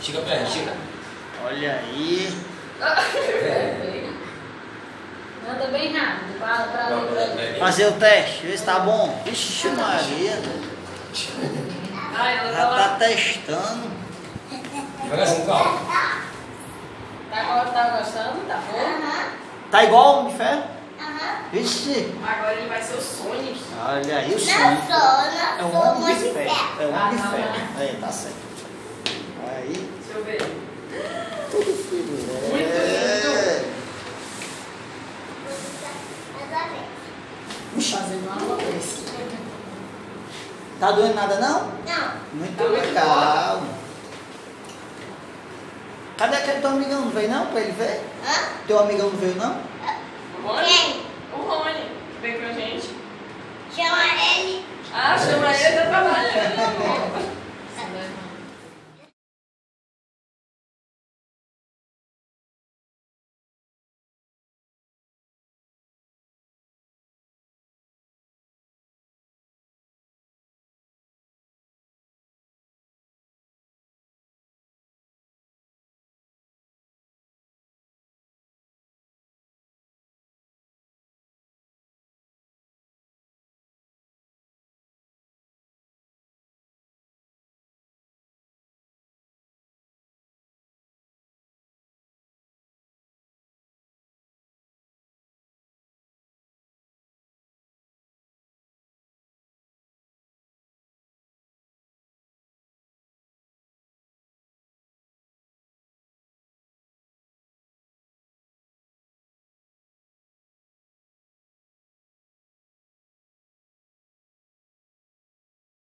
Estica a perna, estica. Olha aí. Anda bem rápido, pra fazer o teste, ver se tá bom. Vixe, Maria. Já tá testando. Pega assim, calma. Tá gostando? Tá bom? Tá igual de ferro? Vixe. Agora ele vai ser o Sonic. Olha aí o Sonic. Não sou, é um homem de ferro. É um homem de ferro. Aí, tá certo. Aí. Deixa eu ver. Tudo filho, né? Fazendo uma vez. Tá doendo nada, não? Não. Muito legal. Cadê aquele teu amigão? Não veio, não? Pra ele ver? Hã? Teu amigão não veio, não? É.